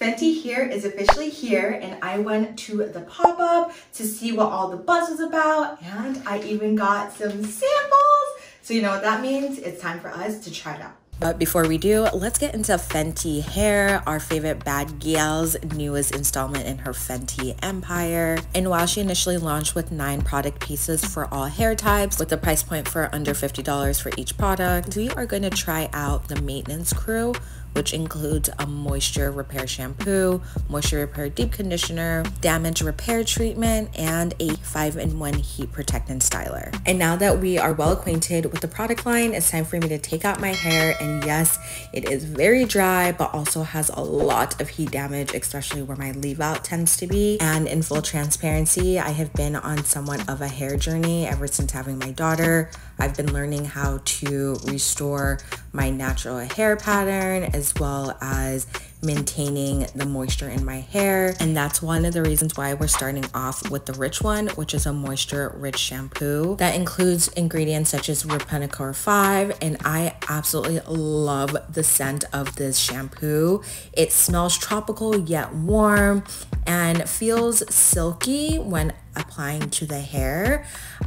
Fenty Hair is officially here, and I went to the pop-up to see what all the buzz was about, and I even got some samples. So you know what that means, it's time for us to try it out. But before we do, let's get into Fenty Hair, our favorite bad girl's newest installment in her Fenty empire. And while she initially launched with 9 product pieces for all hair types, with the price point for under $50 for each product, we are going to try out the Maintenance Crew, which includes a moisture repair shampoo, moisture repair deep conditioner, damage repair treatment, and a 5-in-1 heat protectant styler. And now that we are well acquainted with the product line, it's time for me to take out my hair. And yes, it is very dry, but also has a lot of heat damage, especially where my leave out tends to be. And in full transparency, I have been on somewhat of a hair journey ever since having my daughter. I've been learning how to restore my natural hair pattern, as well as maintaining the moisture in my hair. And that's one of the reasons why we're starting off with the Rich one, which is a moisture rich shampoo that includes ingredients such as Replenacore 5. And I absolutely love the scent of this shampoo. It smells tropical yet warm and feels silky when applying to the hair.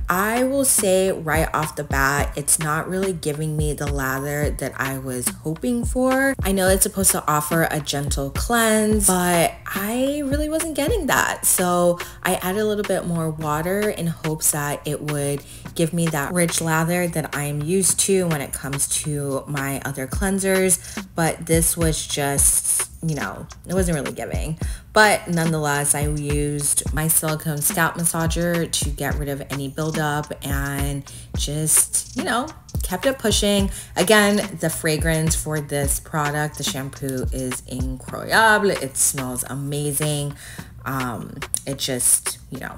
I will say right off the bat, it's not really giving me the lather that I was hoping for. I know it's supposed to offer a gentle cleanse, but I really wasn't getting that. So I added a little bit more water in hopes that it would give me that rich lather that I'm used to when it comes to my other cleansers. But this was just, you know, it wasn't really giving. But nonetheless, I used my silicone scalp massager to get rid of any buildup and just, you know, kept it pushing. Again, the fragrance for this product, the shampoo, is incroyable. It smells amazing. It just, you know,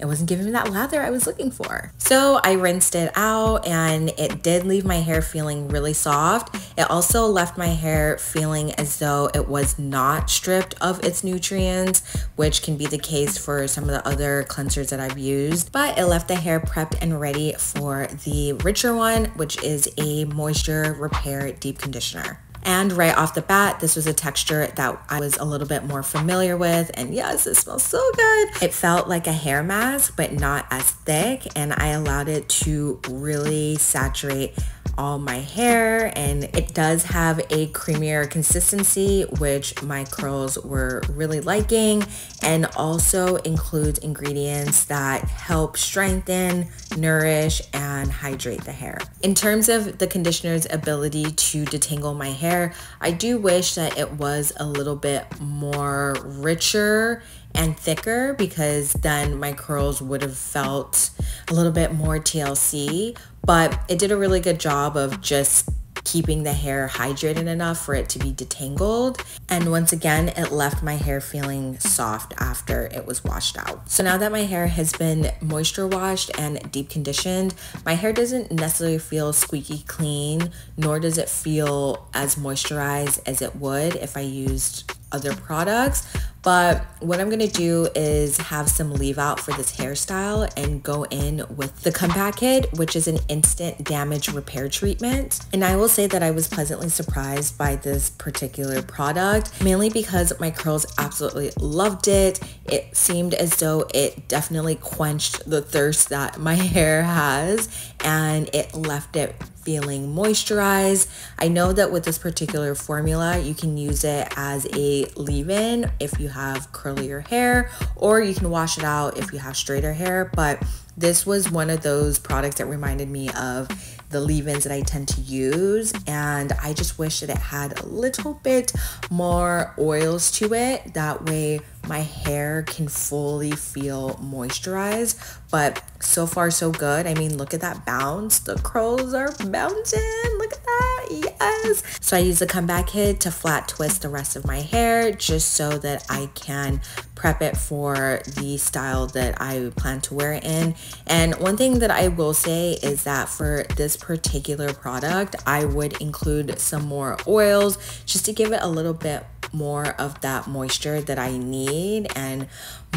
it wasn't giving me that lather I was looking for. So I rinsed it out, and it did leave my hair feeling really soft. It also left my hair feeling as though it was not stripped of its nutrients, which can be the case for some of the other cleansers that I've used. But it left the hair prepped and ready for the richer one, which is a moisture repair deep conditioner. And right off the bat, this was a texture that I was a little bit more familiar with. And yes, it smells so good. It felt like a hair mask, but not as thick. And I allowed it to really saturate all my hair, and it does have a creamier consistency, which my curls were really liking, and also includes ingredients that help strengthen, nourish, and hydrate the hair. In terms of the conditioner's ability to detangle my hair, I do wish that it was a little bit more richer and thicker, because then my curls would have felt a little bit more TLC. But it did a really good job of just keeping the hair hydrated enough for it to be detangled. And once again, it left my hair feeling soft after it was washed out. So now that my hair has been moisture washed and deep conditioned, my hair doesn't necessarily feel squeaky clean, nor does it feel as moisturized as it would if I used other products. But what I'm gonna do is have some leave out for this hairstyle and go in with the Comeback Kid, which is an instant damage repair treatment. And I will say that I was pleasantly surprised by this particular product, mainly because my curls absolutely loved it. It seemed as though it definitely quenched the thirst that my hair has, and it left it feeling moisturized. I know that with this particular formula, you can use it as a leave-in if you have curlier hair, or you can wash it out if you have straighter hair. But this was one of those products that reminded me of the leave-ins that I tend to use, and I just wish that it had a little bit more oils to it. That way my hair can fully feel moisturized. But so far so good. I mean, look at that bounce. The curls are bouncing. Look at that. Yes. So I use the Comeback Kid to flat twist the rest of my hair, just so that I can prep it for the style that I plan to wear it in. And one thing that I will say is that for this particular product, I would include some more oils just to give it a little bit more of that moisture that I need and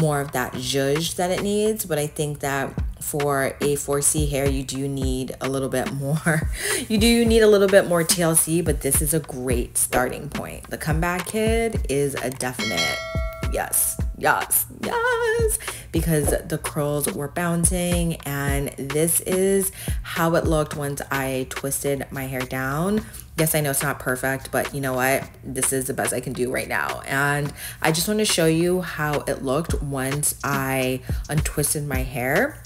more of that zhuzh that it needs. But I think that for a 4C hair, you do need a little bit more. You do need a little bit more TLC, but this is a great starting point. The Comeback Kid is a definite yes. Yes, yes, because the curls were bouncing, and this is how it looked once I twisted my hair down. Yes, I know it's not perfect, but you know what? This is the best I can do right now. And I just want to show you how it looked once I untwisted my hair,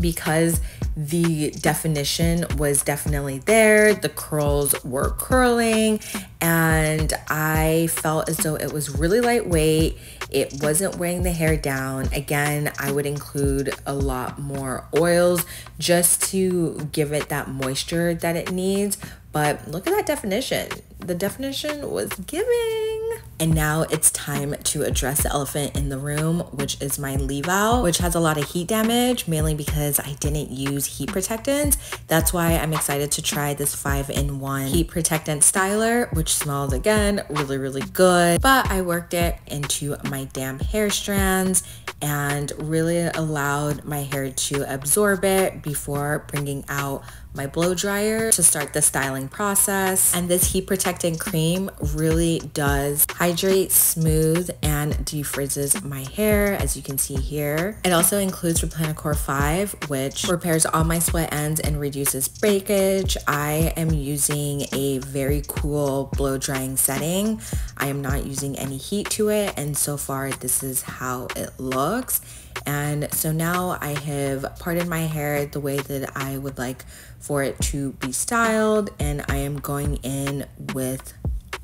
because the definition was definitely there. The curls were curling, and I felt as though it was really lightweight. It wasn't weighing the hair down. Again, I would include a lot more oils just to give it that moisture that it needs. But look at that definition. The definition was giving. And now it's time to address the elephant in the room, which is my leave out, which has a lot of heat damage, mainly because I didn't use heat protectants. That's why I'm excited to try this 5-in-1 heat protectant styler, which smells again really, really good. But I worked it into my damp hair strands and really allowed my hair to absorb it before bringing out my blow dryer to start the styling process. And this heat protectant cream really does hydrate, smooth, and defrizzes my hair, as you can see here. It also includes Replenacore 5, which repairs all my split ends and reduces breakage. I am using a very cool blow drying setting. I am not using any heat to it, and so far this is how it looks. And so now I have parted my hair the way that I would like for it to be styled, and I am going in with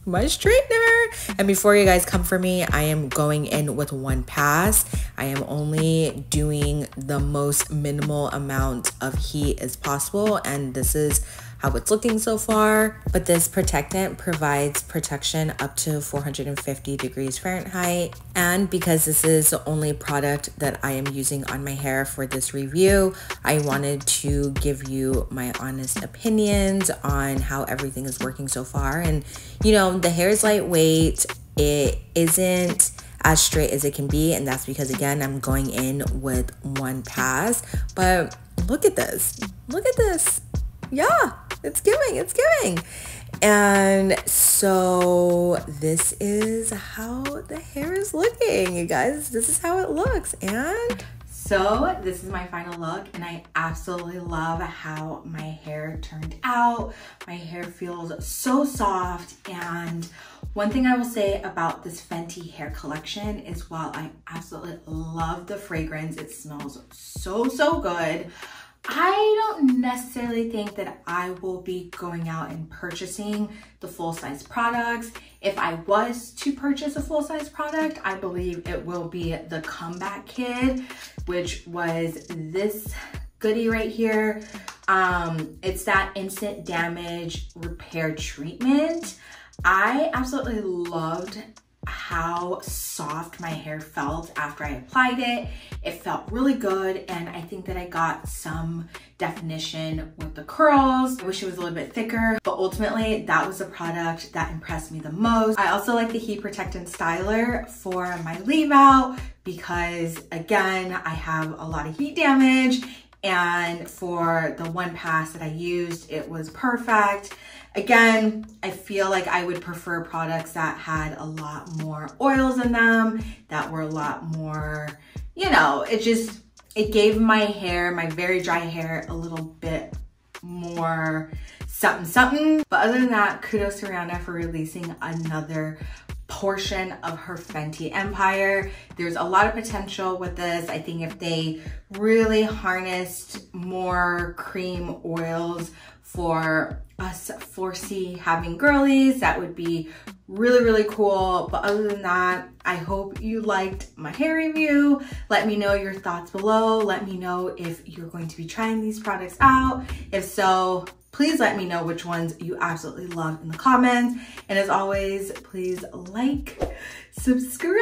my straightener. And before you guys come for me, I am going in with one pass. I am only doing the most minimal amount of heat as possible, and this is how it's looking so far. But this protectant provides protection up to 450 degrees Fahrenheit. And because this is the only product that I am using on my hair for this review, I wanted to give you my honest opinions on how everything is working so far. And you know, the hair is lightweight. It isn't as straight as it can be, and that's because, again, I'm going in with one pass. But look at this. Look at this. Yeah, it's giving, it's giving. And so this is how the hair is looking, you guys. This is how it looks. And so this is my final look, and I absolutely love how my hair turned out. My hair feels so soft. And one thing I will say about this Fenty hair collection is, while I absolutely love the fragrance, it smells so, so good, I don't necessarily think that I will be going out and purchasing the full-size products. If I was to purchase a full-size product, I believe it will be the Comeback Kid, which was this goodie right here. It's that instant damage repair treatment. I absolutely loved how soft my hair felt after I applied it. It felt really good, and I think that I got some definition with the curls. I wish it was a little bit thicker, but ultimately that was the product that impressed me the most. I also like the heat protectant styler for my leave out, because again, I have a lot of heat damage, and for the one pass that I used, it was perfect. Again, I feel like I would prefer products that had a lot more oils in them, that were a lot more, you know, it gave my hair, my very dry hair, a little bit more something something. But other than that, kudos to Rihanna for releasing another portion of her Fenty empire. There's a lot of potential with this. I think if they really harnessed more cream oils for us 4C having girlies, that would be really, really cool. But other than that, I hope you liked my hair review. Let me know your thoughts below. Let me know if you're going to be trying these products out. If so, please let me know which ones you absolutely love in the comments. And as always, please like, subscribe,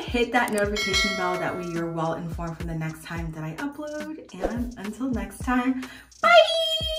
hit that notification bell. That way you're well informed for the next time that I upload. And until next time, bye!